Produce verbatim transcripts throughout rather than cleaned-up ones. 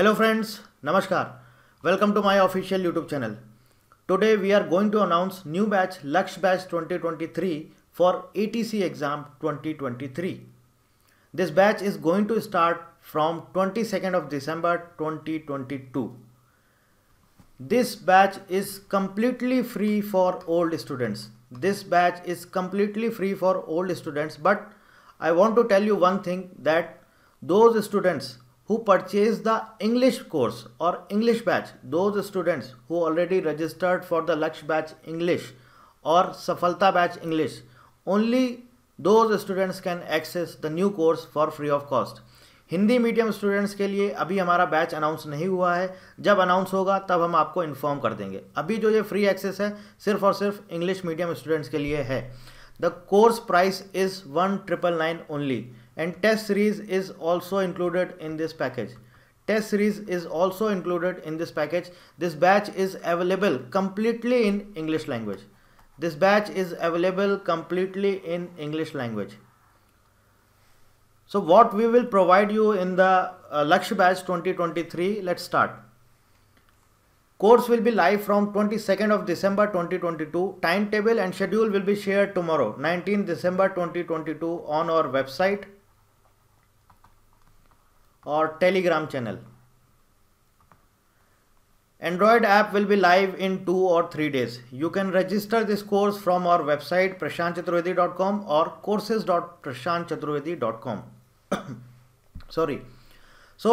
Hello friends, Namaskar. Welcome to my official YouTube channel. Today we are going to announce new batch Lakshya batch twenty twenty-three for A T C exam twenty twenty-three. This batch is going to start from twenty-second of December twenty twenty-two. This batch is completely free for old students. This batch is completely free for old students, but I want to tell you one thing, that those students who purchase the English course or English batch, those students who already registered for the Lakshya batch English or Safalta batch English, only those students can access the new course for free of cost. Hindi medium students के लिए अभी हमारा batch announce नहीं हुआ है, जब announce होगा तब हम आपको इन्फॉर्म कर देंगे. अभी जो ये फ्री एक्सेस है सिर्फ और सिर्फ इंग्लिश मीडियम स्टूडेंट्स के लिए है. The course price is one triple nine only and test series is also included in this package. Test series is also included in this package. This batch is available completely in English language. This batch is available completely in English language. So what we will provide you in the uh, Lakshya batch twenty twenty-three, let's start. Course will be live from twenty-second of December twenty twenty-two. Timetable and schedule will be shared tomorrow, nineteenth December twenty twenty-two, on our website or Telegram channel. Android app will be live in two or three days. You can register this course from our website prashant chaturvedi dot com or courses dot prashant chaturvedi dot com. Sorry. So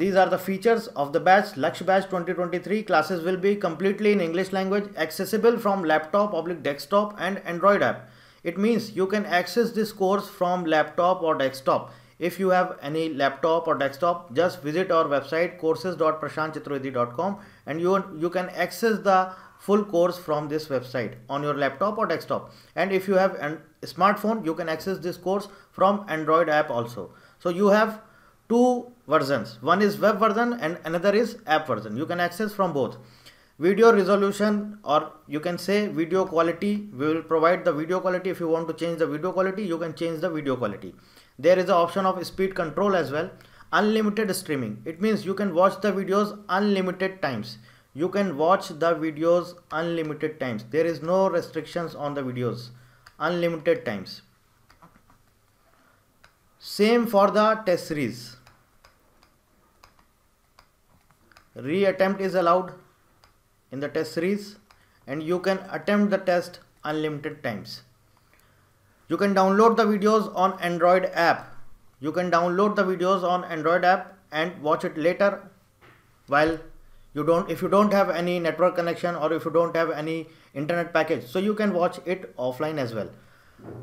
these are the features of the batch Lakshya batch twenty twenty-three. Classes will be completely in English language, accessible from laptop or desktop and Android app. It means you can access this course from laptop or desktop. If you have any laptop or desktop, just visit our website courses dot prashant chaturvedi dot com and you you can access the full course from this website on your laptop or desktop. And if you have a smartphone, you can access this course from Android app also. So you have two versions, one is web version and another is app version. You can access from both. Video resolution, or you can say video quality, we will provide the video quality. If you want to change the video quality, you can change the video quality. There is an option of speed control as well. Unlimited streaming, it means you can watch the videos unlimited times. You can watch the videos unlimited times. There is no restrictions on the videos, unlimited times. Same for the test series. Re-attempt is allowed in the test series and you can attempt the test unlimited times. You can download the videos on Android app. You can download the videos on Android app and watch it later while you don't, if you don't have any network connection or if you don't have any internet package, so you can watch it offline as well.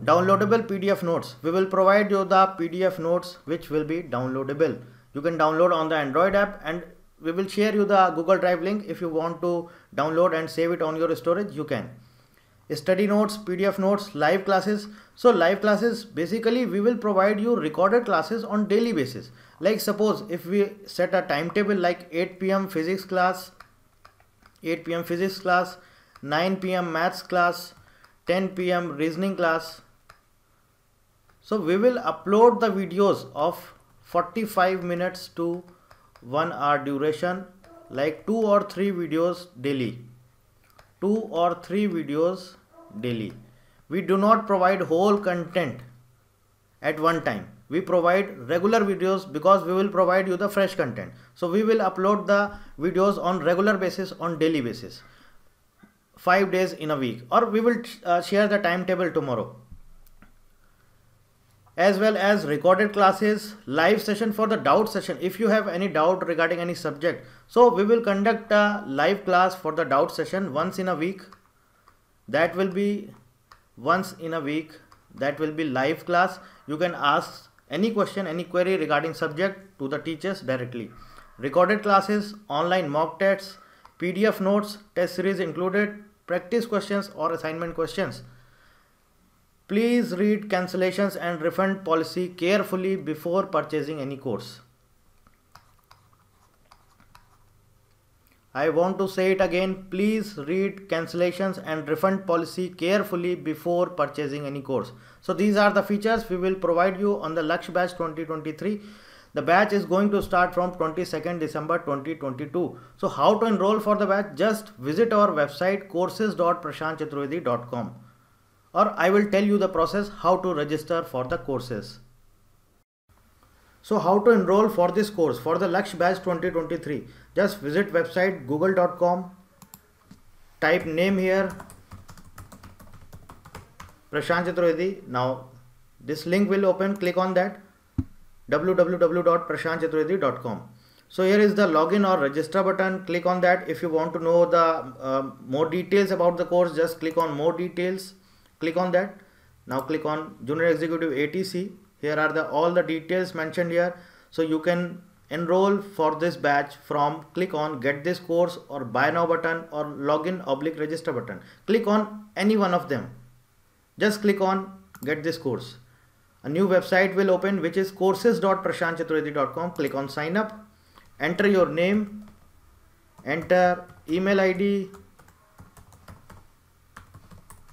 Downloadable P D F notes. We will provide you the P D F notes which will be downloadable. You can download on the Android app and we will share you the Google Drive link. If you want to download and save it on your storage, you can. Study notes, P D F notes, live classes. So live classes, basically we will provide you recorded classes on daily basis. Like suppose if we set a timetable like eight p m physics class, eight p m physics class, nine p m maths class, ten p m reasoning class. So we will upload the videos of forty-five minutes to one hour duration, like two or three videos daily. two or three videos daily. We do not provide whole content at one time. We provide regular videos because we will provide you the fresh content. So we will upload the videos on regular basis, on daily basis, five days in a week, or we will uh, share the timetable tomorrow. As well as recorded classes, live session for the doubt session. If you have any doubt regarding any subject, so we will conduct a live class for the doubt session once in a week. That will be once in a week. That will be live class. You can ask any question, any query regarding subject to the teachers directly. Recorded classes, online mock tests, P D F notes, test series included, practice questions or assignment questions. Please read cancellations and refund policy carefully before purchasing any course. I want to say it again, please read cancellations and refund policy carefully before purchasing any course. So these are the features we will provide you on the Lakshya batch twenty twenty-three. The batch is going to start from twenty-second December twenty twenty-two. So how to enroll for the batch? Just visit our website courses dot prashant chaturvedi dot com, or I will tell you the process how to register for the courses. So how to enroll for this course for the Lakshya batch twenty twenty-three? Just visit website google dot com, type name here, Prashant Chaturvedi. Now this link will open, click on that, w w w dot prashant chaturvedi dot com. So here is the login or register button, click on that. If you want to know the uh, more details about the course, just click on more details, click on that. Now click on Junior Executive A T C. Here are the all the details mentioned here. So you can enroll for this batch from click on get this course or buy now button or login oblique register button. Click on any one of them. Just click on get this course. A new website will open, which is courses dot prashant chaturvedi dot com. Click on sign up. Enter your name. Enter email I D.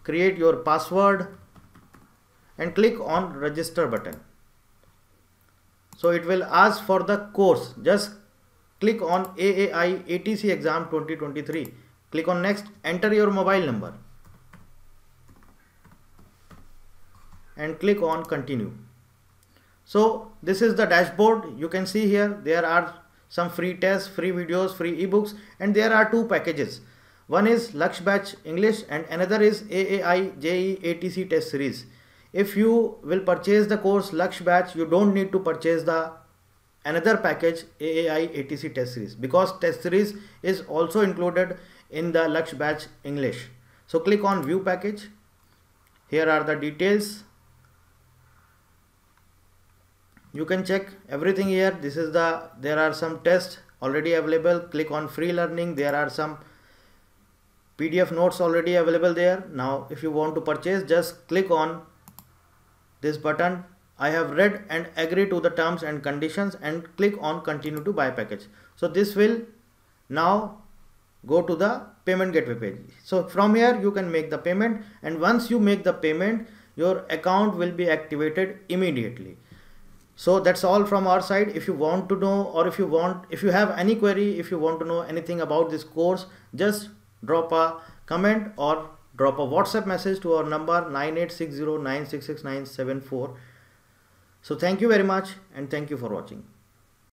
Create your password. And click on register button. So it will ask for the course. Just click on A A I A T C exam twenty twenty-three. Click on next. Enter your mobile number. And click on continue. So this is the dashboard. You can see here there are some free tests, free videos, free ebooks, and there are two packages. One is Lakshya Batch English and another is A A I J E E A T C test series. If you will purchase the course Lakshya Batch, you don't need to purchase the another package A A I A T C test series, because test series is also included in the Lakshya Batch English. So click on view package. Here are the details. You can check everything here. This is the, there are some tests already available. Click on free learning. There are some P D F notes already available there. Now if you want to purchase, just click on this button, I have read and agree to the terms and conditions, and click on continue to buy package. So this will now go to the payment gateway page. So from here you can make the payment, and once you make the payment, your account will be activated immediately. So that's all from our side. If you want to know, or if you want, if you have any query, if you want to know anything about this course, just drop a comment or drop a WhatsApp message to our number nine eight six zero nine six six nine seven four. So thank you very much, and thank you for watching.